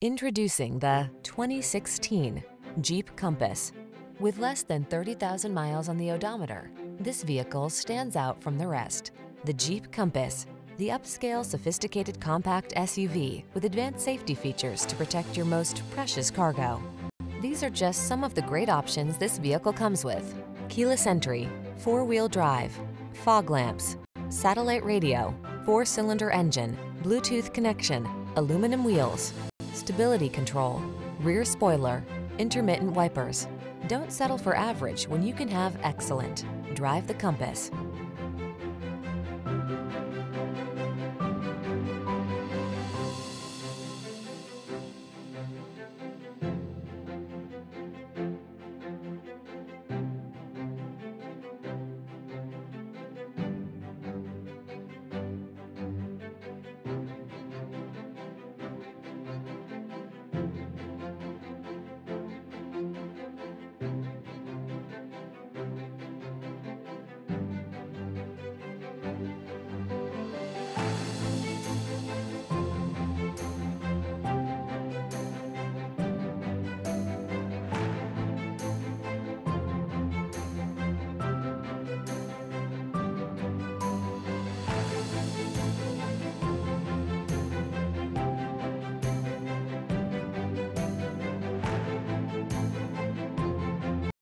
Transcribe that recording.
Introducing the 2016 Jeep Compass. With less than 30,000 miles on the odometer, this vehicle stands out from the rest. The Jeep Compass, the upscale, sophisticated compact SUV with advanced safety features to protect your most precious cargo. These are just some of the great options this vehicle comes with: keyless entry, four-wheel drive, fog lamps, satellite radio, four-cylinder engine, Bluetooth connection, aluminum wheels, stability control, rear spoiler, intermittent wipers. Don't settle for average when you can have excellent. Drive the Compass.